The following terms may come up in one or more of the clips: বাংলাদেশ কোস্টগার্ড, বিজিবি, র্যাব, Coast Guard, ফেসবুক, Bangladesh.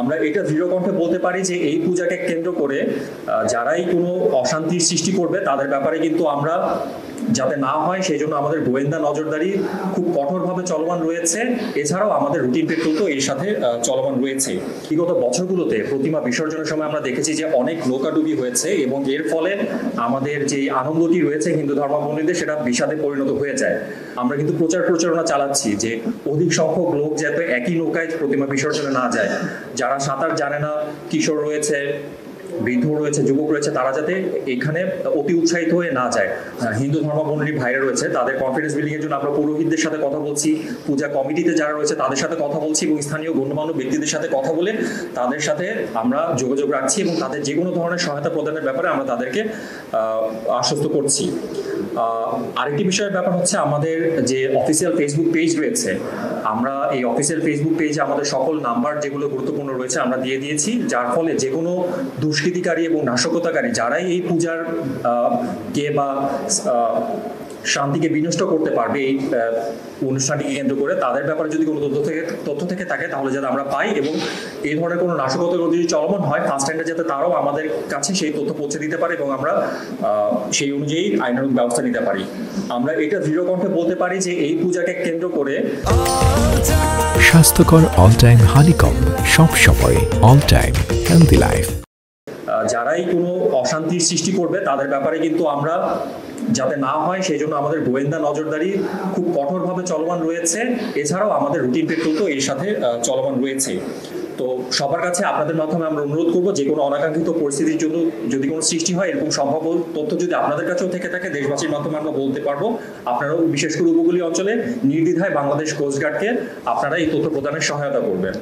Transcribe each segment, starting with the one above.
আমরা এটা দৃঢ় কণ্ঠে বলতে পারি যে এই পূজাকে কেন্দ্র করে যারাই কোনো অশান্তির সৃষ্টি করবে তাদের ব্যাপারে কিন্তু আমরা যাতে না হয় সেই জন্য আমাদের গোয়েন্দা নজরদারি খুব কঠোরভাবে চলমান রয়েছে। এছাড়াও আমাদের রুটিন পেট্রোল তো এর সাথে চলমান রয়েছে। বিগত বছরগুলোতে প্রতিমা বিসর্জনের সময় আমরা দেখেছি যে অনেক নৌকাডুবি হয়েছে এবং এর ফলে আমাদের যে আনন্দটি রয়েছে হিন্দু ধর্মাবলম্বীদের সেটা বিষাদে পরিণত হয়ে যায়। আমরা কিন্তু প্রচার প্রচারণা চালাচ্ছি যে অধিক সংখ্যক লোক যাতে একই নৌকায় প্রতিমা বিসর্জনে না যায়, যারা সাঁতার জানে না, কিশোর রয়েছে, বৃদ্ধ রয়েছে, যুবক রয়েছে, তারা যাতে এখানে অতি উৎসাহিত হয়ে না যায়। হিন্দু ধর্মাবলম্বী ভাইরা রয়েছে, তাদের কনফিডেন্স বিল্ডিং এর জন্য আমরা পুরোহিতদের সাথে কথা বলছি, পূজা কমিটিতে যারা রয়েছে তাদের সাথে কথা বলছি এবং স্থানীয় গণ্যমান্য ব্যক্তিদের সাথে কথা বলে তাদের সাথে আমরা যোগাযোগ রাখছি এবং তাদের যে কোনো ধরনের সহায়তা প্রদানের ব্যাপারে আমরা তাদেরকে আশ্বস্ত করছি। আরেকটি বিষয়ের ব্যাপার হচ্ছে আমাদের যে অফিসিয়াল ফেসবুক পেজ রয়েছে, আমরা এই অফিসিয়াল ফেসবুক পেজে আমাদের সকল নাম্বার যেগুলো গুরুত্বপূর্ণ রয়েছে আমরা দিয়ে দিয়েছি, যার ফলে যে কোনো দুষ্কৃতিকারী এবং নাশকতাকারী যারাই এই পূজার কে বা শান্তিকে বিনষ্ট করতে পারবে এই অনুষ্ঠানটিকে কেন্দ্র করে, তাদের ব্যাপারে যদি কোনো তথ্য থেকে থাকে তাহলে যাতে আমরা পাই এবং এই ধরনের কোনো নাশকতা যদি চলমান হয় ফার্স্ট হ্যান্ডে যাতে তারাও আমাদের কাছে সেই তথ্য পৌঁছে দিতে পারে এবং আমরা সেই অনুযায়ী আইনানুগ ব্যবস্থা নিতে পারি। আমরা এটা দৃঢ় কণ্ঠে বলতে পারি যে এই পূজাকে কেন্দ্র করে স্বাস্থ্যকর অল টাইম হানিকম, সব সময় অল টাইম হেলদি লাইফ, যারাই কোনো অশান্তির সৃষ্টি করবে তাদের ব্যাপারে কিন্তু আমরা যাতে না হয় সেই জন্য আমাদের গোয়েন্দা নজরদারি খুব কঠোরভাবে চলমান রয়েছে। এছাড়াও আমাদের রুটিন পেট্রোল তো এর সাথে চলমান রয়েছে। তো সবার কাছে আপনাদের মাধ্যমে আমরা অনুরোধ করবো যে কোনো অনাকাঙ্ক্ষিত পরিস্থিতির জন্য যদি কোনো সৃষ্টি হয় এরকম সম্ভাব্য তথ্য যদি আপনাদের কাছেও থেকে থাকে দেশবাসীর মাধ্যমে আমরা বলতে পারবো। আপনারাও বিশেষ করে উপকূলীয় অঞ্চলে নির্দ্বিধায় বাংলাদেশ কোস্টগার্ডকে আপনারা এই তথ্য প্রদানের সহায়তা করবেন।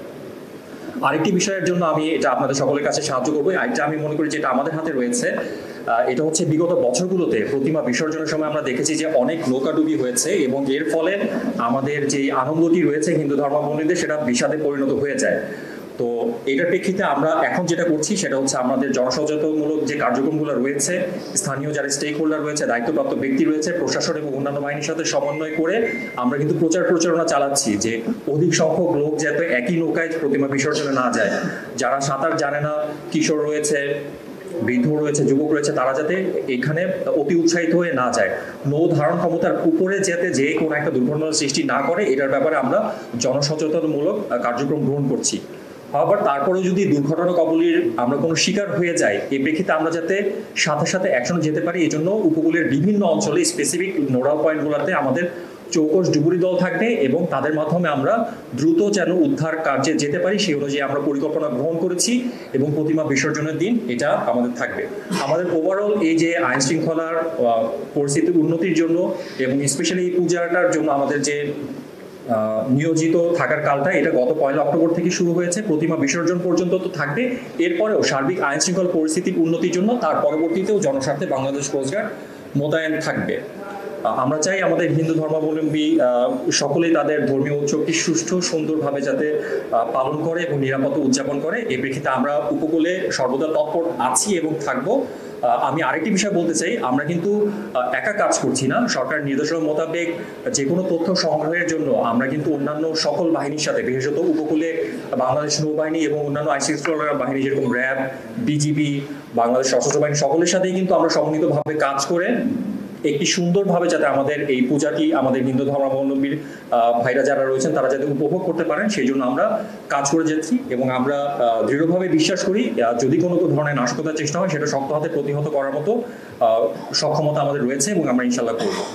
আরেকটি বিষয়ের জন্য আমি এটা আপনাদের সকলের কাছে সাহায্য করবো, এটা আমি মনে করি যেটা আমাদের হাতে রয়েছে, এটা হচ্ছে বিগত বছরগুলোতে প্রতিমা বিসর্জনের সময় আমরা দেখেছি যে অনেক নৌকাডুবি হয়েছে এবং এর ফলে আমাদের যে আনন্দটি রয়েছে হিন্দু ধর্মাবলম্বীদের সেটা বিষাদে পরিণত হয়ে যায়। তো এটার প্রেক্ষিতে আমরা এখন যেটা করছি সেটা হচ্ছে আমাদের জনসচেতনমূলক যে কার্যক্রমগুলো রয়েছে, স্থানীয় যারা স্টেক হোল্ডার রয়েছে, দায়িত্বপ্রাপ্ত ব্যক্তি রয়েছে, প্রশাসন এবং অন্যান্য বাহিনীর সাথে সমন্বয় করে আমরা কিন্তু প্রচার প্রচারণা চালাচ্ছি যে অধিক সংখ্যক লোক যাতে একই নৌকায় প্রতিমা বিসর্জনে না যায়, যারা সাঁতার জানে না, কিশোর রয়েছে, বৃদ্ধ রয়েছে, যুবক রয়েছে, তারা যাতে এখানে অতি উৎসাহিত হয়ে না যায়, নৌ ধারণ ক্ষমতার উপরে যাতে যে কোনো একটা দুর্ঘটনার সৃষ্টি না করে এটার ব্যাপারে আমরা জনসচেতনমূলক কার্যক্রম গ্রহণ করছি। আবার তারপরেও যদি দুর্ঘটনা কবলির আমরা কোনো শিকার হয়ে যাই এই প্রেক্ষিতে আমরা যাতে সাথে সাথে অ্যাকশন যেতে পারি এজন্য উপকূলের বিভিন্ন অঞ্চলে স্পেসিফিক নোডাল পয়েন্টগুলোতে আমাদের চৌকস ডুবুরি দল থাকবে এবং তাদের মাধ্যমে আমরা দ্রুত যেন উদ্ধার কার্যে যেতে পারি সেই অনুযায়ী আমরা পরিকল্পনা গ্রহণ করেছি এবং প্রতিমা বিসর্জনের দিন এটা আমাদের থাকবে। আমাদের ওভারঅল এই যে আইন শৃঙ্খলার পরিস্থিতির উন্নতির জন্য এবং স্পেশালি এই পূজাটার জন্য আমাদের যে নিয়োজিত থাকার কালটা এটা গত 1 অক্টোবর থেকে শুরু হয়েছে, প্রতিমা বিসর্জন পর্যন্ত তো থাকবে। এরপরেও সার্বিক আইন শৃঙ্খলা পরিস্থিতির উন্নতির জন্য তার পরবর্তীতেও জনস্বার্থে বাংলাদেশ কোস্টগার্ড মোতায়েন থাকবে। আমরা চাই আমাদের হিন্দু ধর্মাবলম্বী সকলেই তাদের ধর্মীয় উৎসবটি সুষ্ঠু সুন্দরভাবে যাতে পালন করে এবং নিরাপত্তা উদযাপন করে, এ প্রেক্ষিতে আমরা উপকূলে সর্বদা তৎপর আছি এবং থাকবো। আমি আরেকটি বিষয় বলতে চাই, আমরা কিন্তু একা কাজ করছি না, সরকার নির্দেশনা মোতাবেক যে কোনো তথ্য সংগ্রহের জন্য আমরা কিন্তু অন্যান্য সকল বাহিনীর সাথে বিশেষত উপকূলে বাংলাদেশ নৌবাহিনী এবং অন্যান্য আইন শৃঙ্খলা বাহিনী যেরকম র্যাব, বিজিবি, বাংলাদেশ সশস্ত্র বাহিনী সকলের সাথেই কিন্তু আমরা সমন্বিতভাবে কাজ করে একটি সুন্দরভাবে যাতে আমাদের এই পূজাটি আমাদের হিন্দু ধর্মাবলম্বীর ভাইরা যারা রয়েছেন তারা যাতে উপভোগ করতে পারেন সেই জন্য আমরা কাজ করে যাচ্ছি এবং আমরা দৃঢ়ভাবে বিশ্বাস করি যদি কোনো ধরনের নাশকতার চেষ্টা হয় সেটা শক্ত হাতে প্রতিহত করার মতো সক্ষমতা আমাদের রয়েছে এবং আমরা ইনশাল্লাহ করবো।